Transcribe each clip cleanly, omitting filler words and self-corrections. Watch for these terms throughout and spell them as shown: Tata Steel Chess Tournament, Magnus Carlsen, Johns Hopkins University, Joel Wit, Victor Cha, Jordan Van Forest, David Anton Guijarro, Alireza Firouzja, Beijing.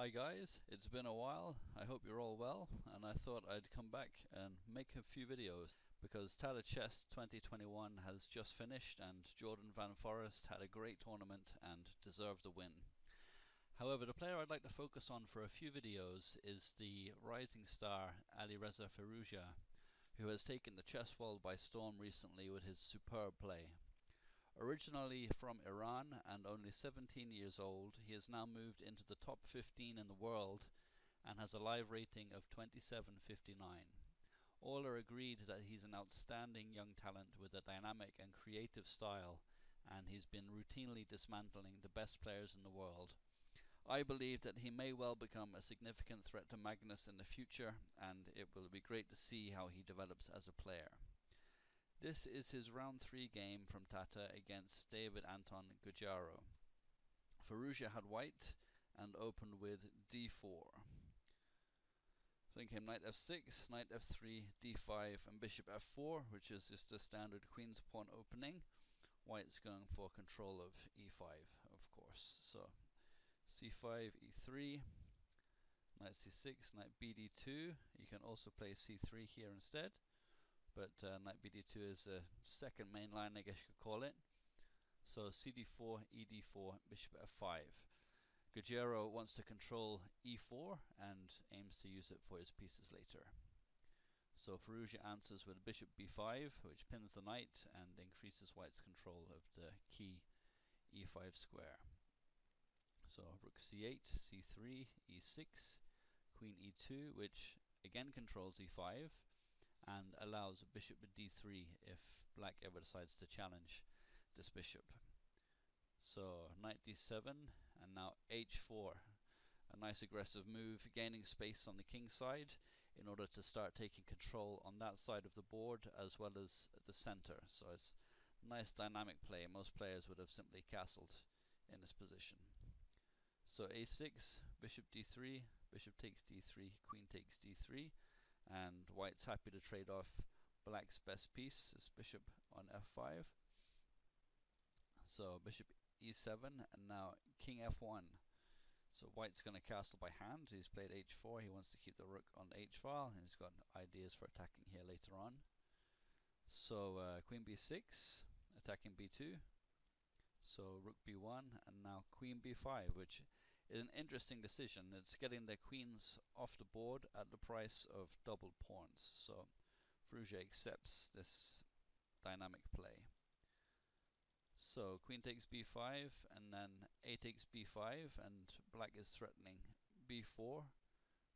Hi guys, it's been a while, I hope you're all well, and I thought I'd come back and make a few videos because Tata Chess 2021 has just finished and Jordan Van Forest had a great tournament and deserved a win. However, the player I'd like to focus on for a few videos is the rising star Alireza Firouzja, who has taken the chess world by storm recently with his superb play. Originally from Iran and only 17 years old, he has now moved into the top 15 in the world and has a live rating of 2759. All are agreed that he's an outstanding young talent with a dynamic and creative style, and he's been routinely dismantling the best players in the world. I believe that he may well become a significant threat to Magnus in the future, and it will be great to see how he develops as a player. This is his round 3 game from Tata against David Anton Guijarro. Firouzja had white and opened with d4. Then came knight f6, knight f3, d5 and bishop f4, which is just a standard queen's pawn opening. White's going for control of e5, of course. So c5, e3, knight c6, knight bd2. You can also play c3 here instead. But knight bd2 is a second main line, I guess you could call it. So cd4, ed4, bishop f5. Guijarro wants to control e4 and aims to use it for his pieces later. So Firouzja answers with bishop b5, which pins the knight and increases white's control of the key e5 square. So rook c8, c3, e6, queen e2, which again controls e5. And allows bishop d3 if black ever decides to challenge this bishop. So knight d7 and now h4. A nice aggressive move, gaining space on the king's side in order to start taking control on that side of the board as well as the center. So it's nice dynamic play. Most players would have simply castled in this position. So a6, bishop d3, bishop takes d3, queen takes d3. And white's happy to trade off black's best piece, this bishop on f5. So bishop e7 and now king f1. So white's going to castle by hand. He's played h4, he wants to keep the rook on h-file, and he's got ideas for attacking here later on. So queen b6, attacking b2. So rook b1 and now queen b5, which is an interesting decision. It's getting the queens off the board at the price of double pawns. So Firouzja accepts this dynamic play. So queen takes b5 and then a takes b5, and black is threatening b4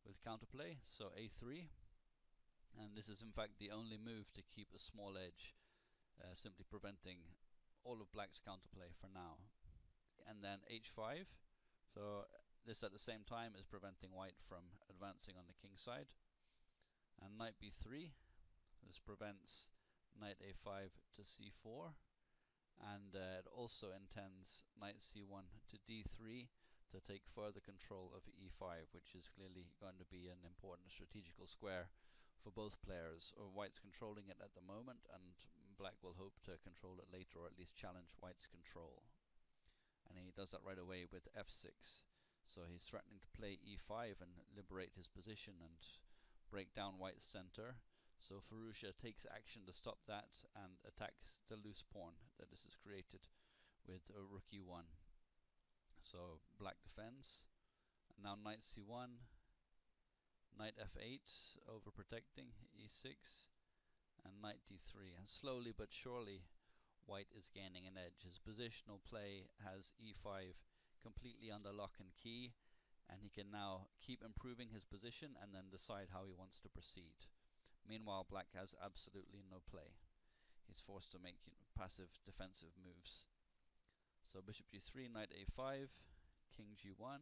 with counterplay. So a3, and this is in fact the only move to keep a small edge, simply preventing all of black's counterplay for now. And then h5. So this at the same time is preventing white from advancing on the king's side. And knight b3, this prevents knight a5 to c4, and it also intends knight c1 to d3 to take further control of e5, which is clearly going to be an important strategical square for both players. White's controlling it at the moment, and black will hope to control it later, or at least challenge white's control. And he does that right away with f6. So he's threatening to play e5 and liberate his position and break down white's center. So Firouzja takes action to stop that and attacks the loose pawn that this is created with a rook e1. So black defends. And now knight c1, knight f8, overprotecting e6, and knight d3. And slowly but surely white is gaining an edge. His positional play has e5 completely under lock and key, and he can now keep improving his position and then decide how he wants to proceed. Meanwhile, black has absolutely no play. He's forced to make passive defensive moves. So bishop g3, knight a5, king g1,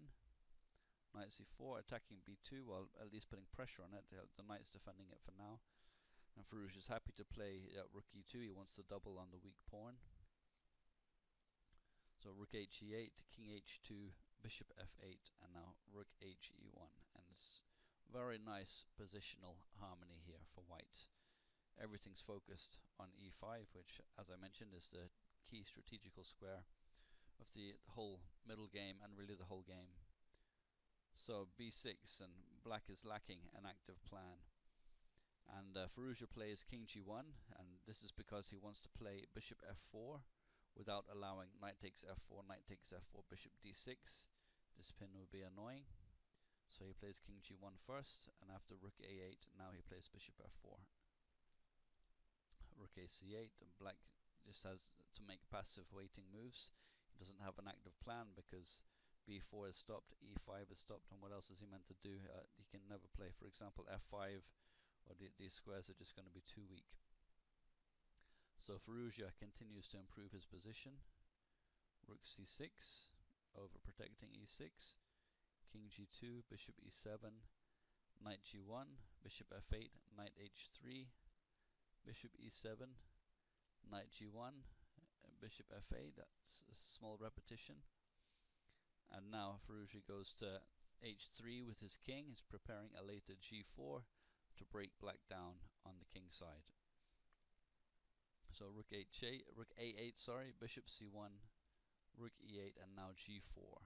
knight c4, attacking b2, well, at least putting pressure on it. The knight's defending it for now. And Firouzja is happy to play rook e2, he wants to double on the weak pawn. So rook h e8, king h2, bishop f8, and now rook h e1. And it's very nice positional harmony here for white. Everything's focused on e5, which, as I mentioned, is the key strategical square of the whole middle game and really the whole game. So b6, and black is lacking an active plan. And Firouzja plays king g1, and this is because he wants to play bishop f4 without allowing knight takes f4, knight takes f4, bishop d6. This pin would be annoying. So he plays king g1 first, and after rook a8, now he plays bishop f4. Rook ac8, and black just has to make passive waiting moves. He doesn't have an active plan because b4 is stopped, e5 is stopped, and what else is he meant to do? He can never play, for example, f5. Or these squares are just going to be too weak. So Firouzja continues to improve his position. Rook c6, overprotecting e6. King g2, bishop e7, knight g1, bishop f8, knight h3, bishop e7, knight g1, bishop f8. That's a small repetition. And now Firouzja goes to h3 with his king. He's preparing a later g4. To break black down on the king side. So rook a8, sorry, bishop c1, rook e8, and now g4,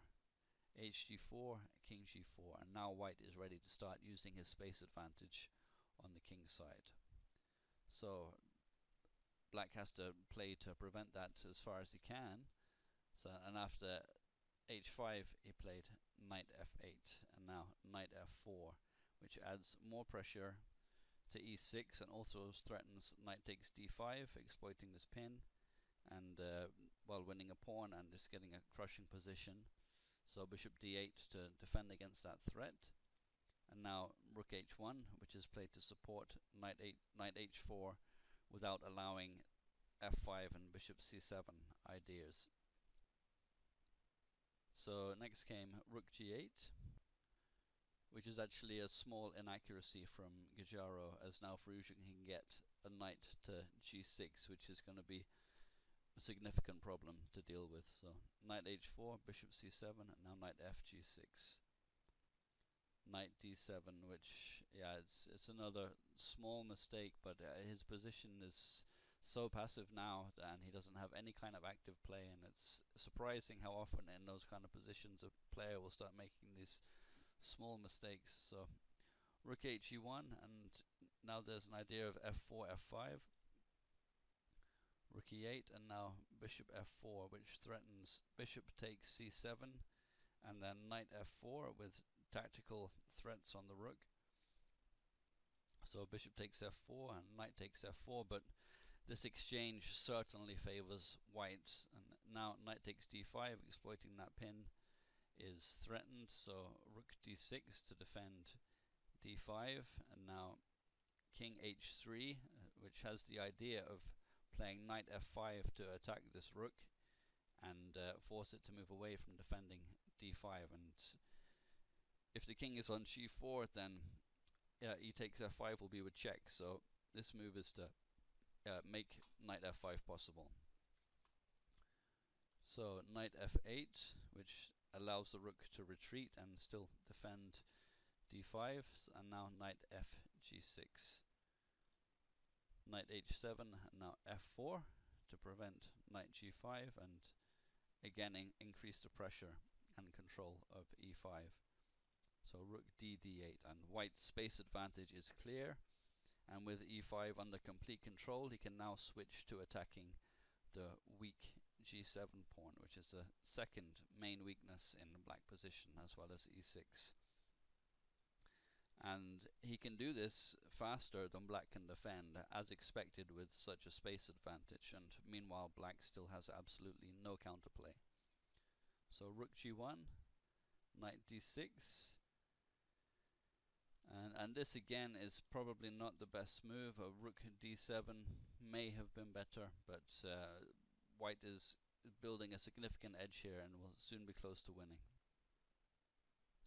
hg4, king g4, and now white is ready to start using his space advantage on the king side. So black has to play to prevent that as far as he can. So, and after h5 he played knight f8, and now knight f4, which adds more pressure to e6 and also threatens knight takes d5, exploiting this pin, and while winning a pawn and just getting a crushing position. So bishop d8 to defend against that threat, and now rook h1, which is played to support knight h4 without allowing f5 and bishop c7 ideas. So next came rook g8, which is actually a small inaccuracy from Guijarro, as now Firouzja can get a knight to g6, which is going to be a significant problem to deal with. So knight h4, bishop c7, and now knight fg6, knight d7, which, yeah, it's another small mistake, but his position is so passive now, and he doesn't have any kind of active play, and it's surprising how often in those kind of positions a player will start making these small mistakes. So rook hg1, and now there's an idea of f4, f5, rook e8, and now bishop f4, which threatens bishop takes c7, and then knight f4 with tactical threats on the rook. So bishop takes f4 and knight takes f4, but this exchange certainly favors white, and now knight takes d5, exploiting that pin, is threatened. So rook d6 to defend d5, and now king h3, which has the idea of playing knight f5 to attack this rook and force it to move away from defending d5. And if the king is on g4, then e takes f5 will be with check, so this move is to make knight f5 possible. So knight f8, which allows the rook to retreat and still defend d5, and now knight fg6, knight h7, and now f4 to prevent knight g5, and again increase the pressure and control of e5. So rook d8, and white's space advantage is clear, and with e5 under complete control, he can now switch to attacking the weak g7 pawn, which is the second main weakness in the black position, as well as e6. And he can do this faster than black can defend, as expected with such a space advantage, and meanwhile black still has absolutely no counterplay. So rook g1, knight d6, and this again is probably not the best move. A rook d7 may have been better, but white is building a significant edge here and will soon be close to winning.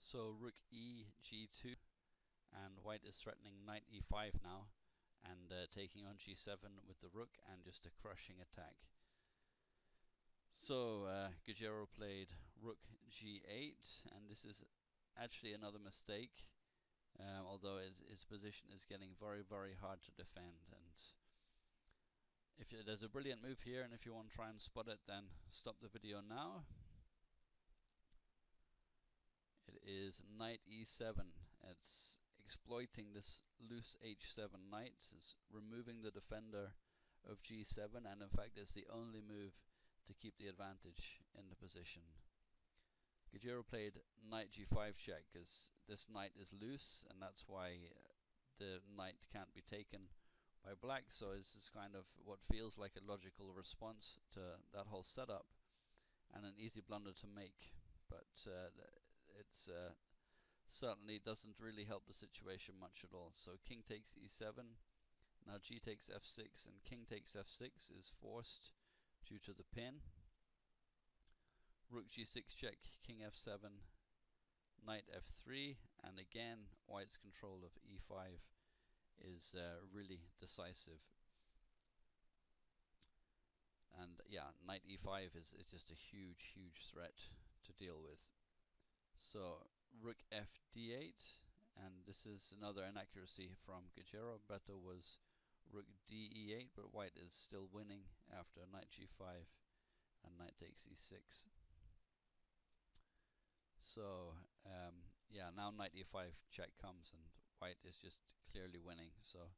So rook e, g2, and white is threatening knight e5 now, and taking on g7 with the rook, and just a crushing attack. So Guijarro played rook g8, and this is actually another mistake, although his position is getting very, very hard to defend. And if there's a brilliant move here, and if you want to try and spot it, then stop the video now. It is knight e7. It's exploiting this loose h7 knight. It's removing the defender of g7, and in fact it's the only move to keep the advantage in the position. Guijarro played knight g5 check because this knight is loose, and that's why the knight can't be taken by black. So this is kind of what feels like a logical response to that whole setup, and an easy blunder to make, but it's certainly doesn't really help the situation much at all. So king takes e7, now g takes f6, and king takes f6 is forced due to the pin. Rook g6 check, king f7, knight f3, and again white's control of e5 is really decisive. And yeah, knight e5 is just a huge threat to deal with. So rook f d8, and this is another inaccuracy from Guijarro. Better was rook d e8, but white is still winning after knight g5 and knight takes e6. So yeah, now knight e5 check comes, and white is just clearly winning. So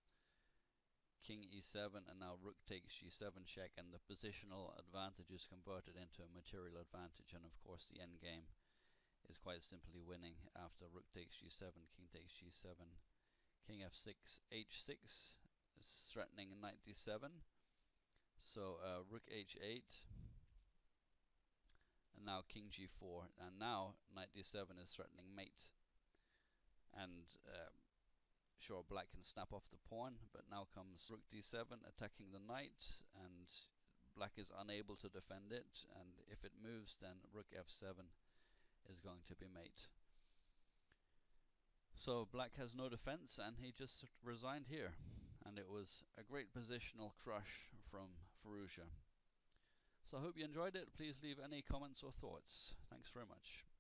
king e7, and now rook takes g7 check, and the positional advantage is converted into a material advantage, and of course the endgame is quite simply winning after rook takes g7, king takes g7, king f6, h6 is threatening knight d7. So rook h8, and now king g4, and now knight d7 is threatening mate. And sure, black can snap off the pawn, but now comes rook d7 attacking the knight, and black is unable to defend it, and if it moves then rook f7 is going to be mate. So black has no defense, and he just resigned here, and it was a great positional crush from Firouzja. So I hope you enjoyed it. Please leave any comments or thoughts. Thanks very much.